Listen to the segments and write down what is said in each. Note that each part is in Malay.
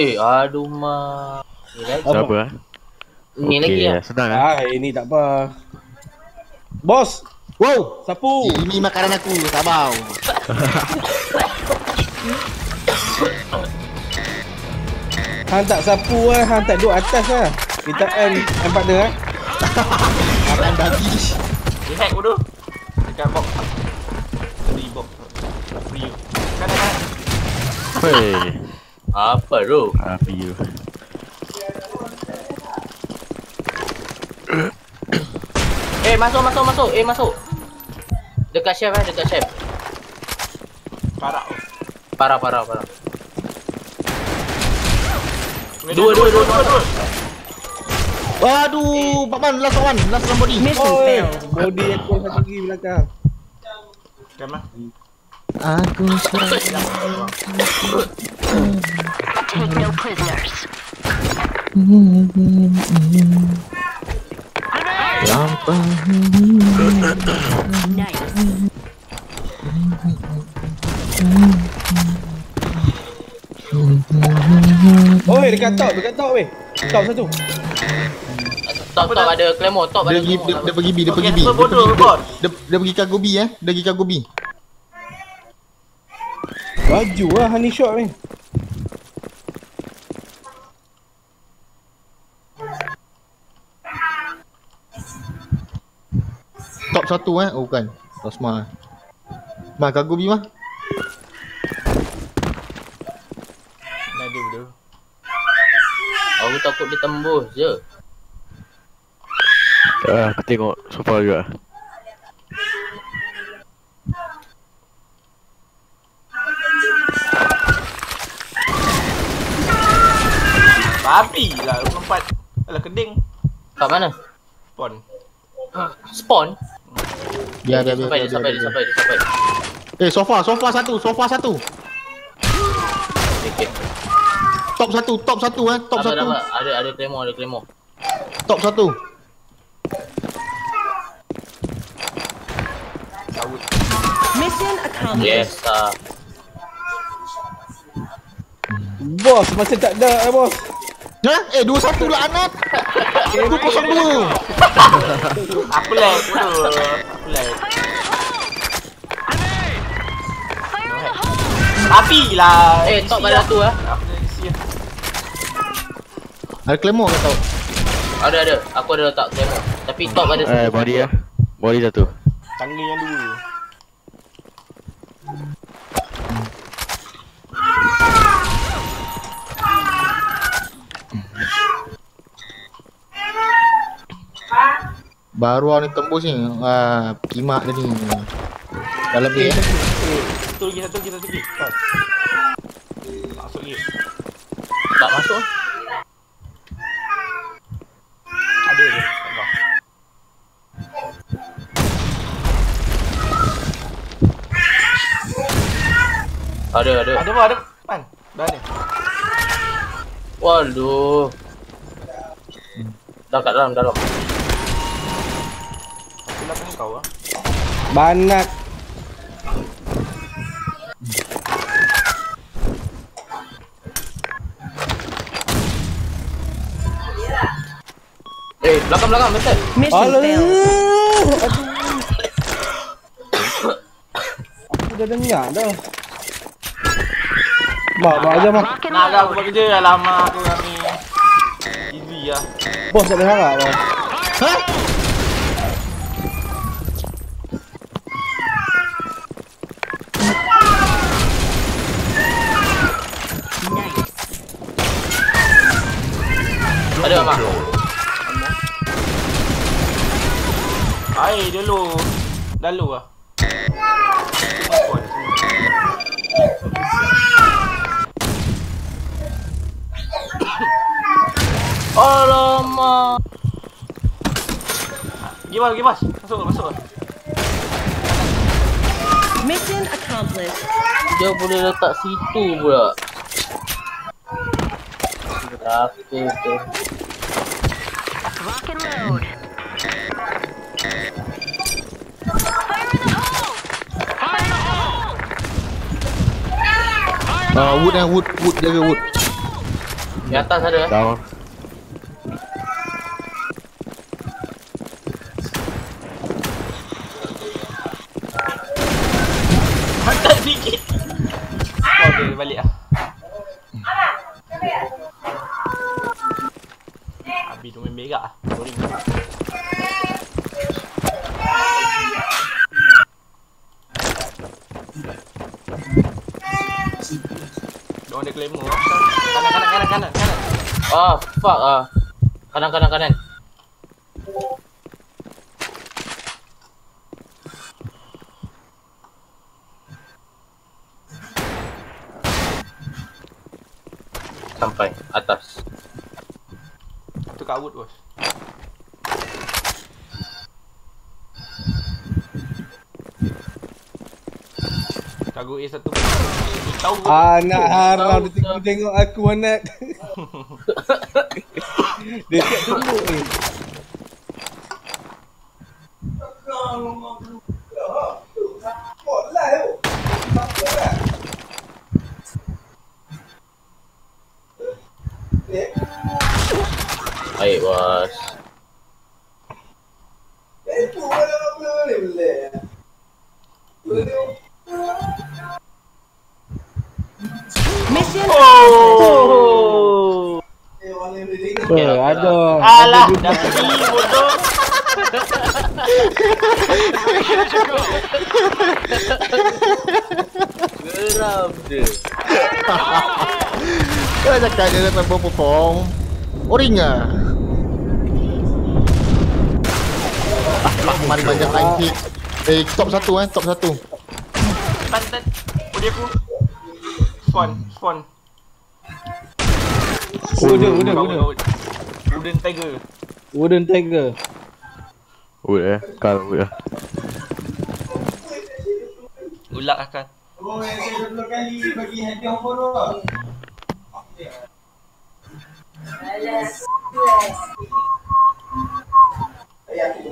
Eh, aduh mak. Siapa ah? Ni lagi ah. Senang ah. Ini tak apa. Bos. Wow, sapu. Ini makanan aku, sabar. Hang tak sapu ah, hang tak duduk atas ah. Kita empat dia ah. Abang bagi. Lihat bodoh. Dekat box. Free box. Free. Kanan. Hei. Apa tu? Free you. Eh, masuk. Eh, masuk. Dekat chef eh, dekat chef. Parah. Dua. Aduh, Batman last one, last one body. Oi, body aku satu lagi belakang. Kamah. Aku sudah. No prisoners. Lampang. Oi, dekat top weh. Top satu. Top ada claymore, top ada. Dia pergi B. Dia pergi cargo B eh. Dia pergi cargo B. Baju ah honey shot ni. Top satu eh. Oh bukan. Rosmah. Mah cargo B mah. Nadu. Aku takut dia tembus je. Aku tengok sofa juga. Babi lah tempat. Alah keding. Kat mana? Spawn. Spawn? Biar. Sampai. Eh sofa satu. Okay. Top satu eh. Top satu. Ada claymore. Top satu. Mission accomplished. Yes. Bos masih tak ada bos. Ha? Eh 21 lah anak. 202. Aku lag bodoh. Api lah. Eh top pada tu ah. Ada claymore ke tau? Ada. Aku ada letak claymore. Tapi top ada satu. Body ah. Body satu. Canggih yang dulu. Baru ni tembus ni. Ah, kimak tadi. Dah lebih. Satu lagi. Masuk ni. Tak masuk ah. Ada. Ada. Ada pan. Dah ni. Waduh. Dah kat dalam. Bila punya kau ah. Banak. Eh, belakang betul. Aku dah dengar dah. Bawa aja mah. Nak dah buat kerja lama aku ni. Easy ah. Bos tak berharap lah. Ha? Ada mak. Ai dulu. Dalu ah. Alamak. Gibas. Masuk. Mission accomplished. Dia boleh letak situ pula. Rapi tu. Rock and load. Fire in the hole. Wood lah, wood, jaga wood. Di atas ada eh. Down. Hantar sikit. Okay, balik lah. Habis tu main berak lah. Boring. Diorang ada glamour lah. Kanan. Ah, fuck ah. Kanan. Sampai atas. Itu kat wood, bos. Tagu A satu. Tahu. Anak haram dia tengok aku anak. Dia siap tunggu ni. Baik bos. Mission. Oh. Aduh. Alah, dah pergi bodoh. Cukup. Geram dia. Kau cakap dia dapat popong. Oring ah. Mari banyak lagi. Eh, top 1. Pantat. Boleh aku. Spawn. Wooden tiger. Wood eh. Kal wood ah. Ulak akan. Oh, saya dah 2 kali bagi hadiah horo ah. Alas. Wait.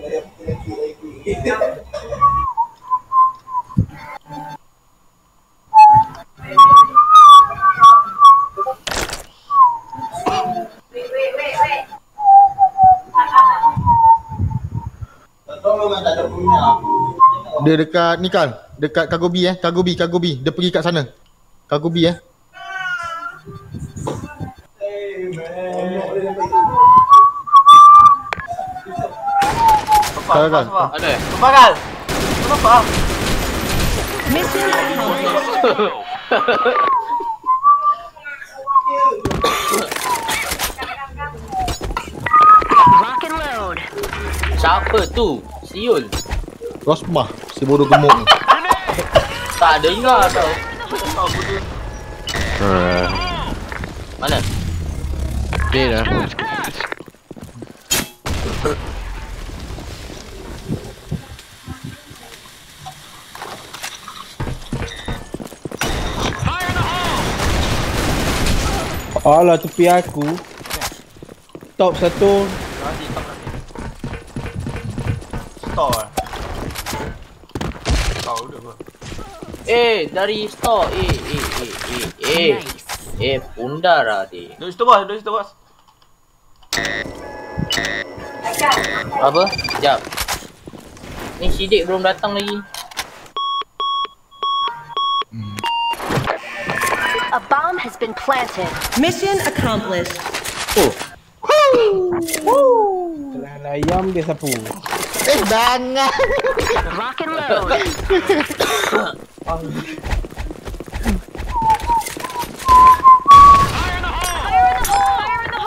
Dia dekat ni kan? Dekat Kagobi. Dia pergi kat sana. Kagobi eh. Tepat. Ada. Tepat. Kenapa? Mesti. Rock and load. Siapa tu? Siul. Rosmah, si bodoh gemuk ni. Tak ada ingat tau. Mana? Dia dah. Alah tepi aku. Top 1. Store. Tahu dah apa? Dari store. Nice. Pundar lah dia. Duduk situ bos. Apa? Sekejap. Ni Sidik belum datang lagi. A bomb has been planted. Mission accomplished. Oh. Woo! Telan ayam dia sapu. Bangan. Rock and load. Fire in the hole. Fire in the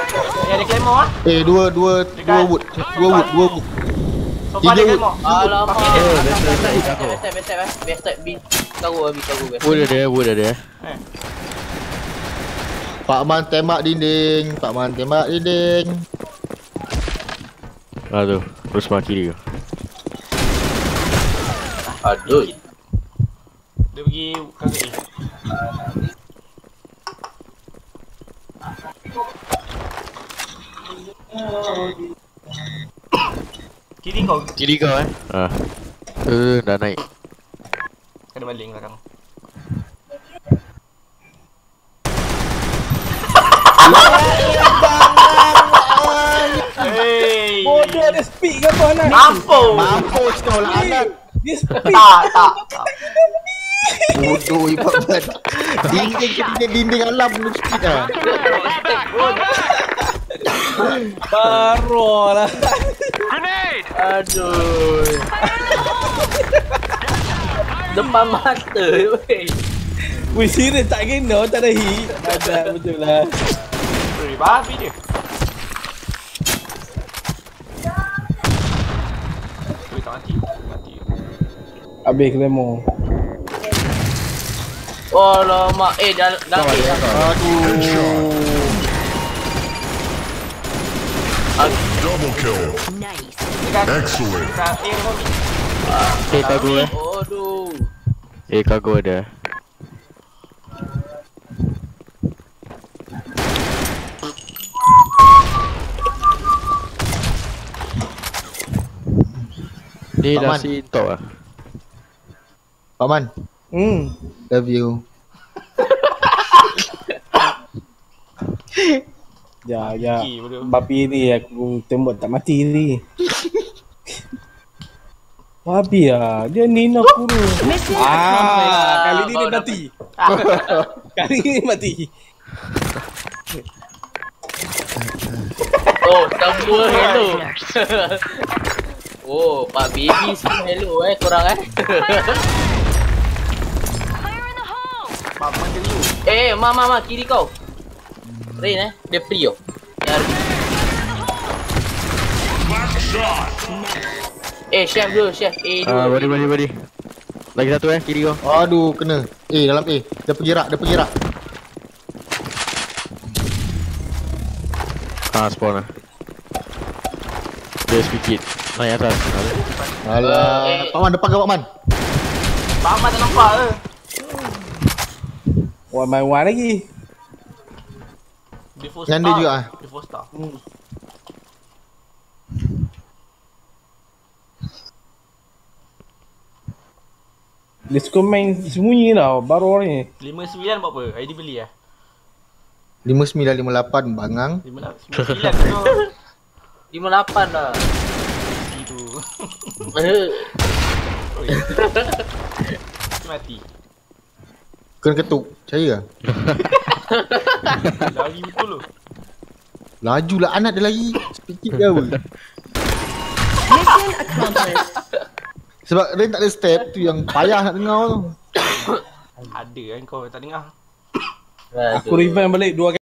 hole. Ada claymore? Dua wood. Tiga wood. Alamak. Best type B. Taruh best. Wood ada. Pak Man tembak dinding. Aduh. Terus maki dia. Aduh. Dia pergi kaki. Kiri kau. Kiri kau eh. Dah naik. Kena maling belakang. Hey. Bodoh ada speed ke apa anak? Mampus. Mampus tu lah anak. Dia speed. Tak. Bodoh ibu kan. Dinding alam ni speed dah. Baru lah. Grenade. Aduh. Depan mata weh. Weh serius tak kena, tak ada hit. Badak betul lah. Weh babi dia. Weh tak mati. Habis klemo. Alamak, dalam aduh. Double kill. Nice. Excellent. Kago eh. Aduh. Kago ada. Dia dah si top ah. Paman. Love you. Ya. Babi ni aku tembak tak mati ni. Babi lah. Dia Nina Kuru. Kali ni dia mati. Oh, semua hello. Oh, Pak Baby semua hello korang Pak Baby. Mama kiri kau. Rain dia free oh. Chef dulu, chef. Body. Lagi satu kiri kau. Aduh, kena. Dalam A. Dia pergi rak. Spawn ah. Dia sikit. Naik atas. Alah, Pakman depan kau Pakman. Pakman tak nampak ke? One lagi. Yang dia juga Defosta. Dia suka main sembunyi tau. Baru ni 59 buat apa? ID beli 59, 58 bangang 59 tu 58 lah. Itu mati. Kena ketuk. Percaya lari betul loh. Laju lah anak dia lari. Sedikit dia apa. Mission accomplished. Sebab Rain tak ada step tu yang payah nak dengar tu. Ada kan kau tak dengar. Aku rewind balik 2 kali.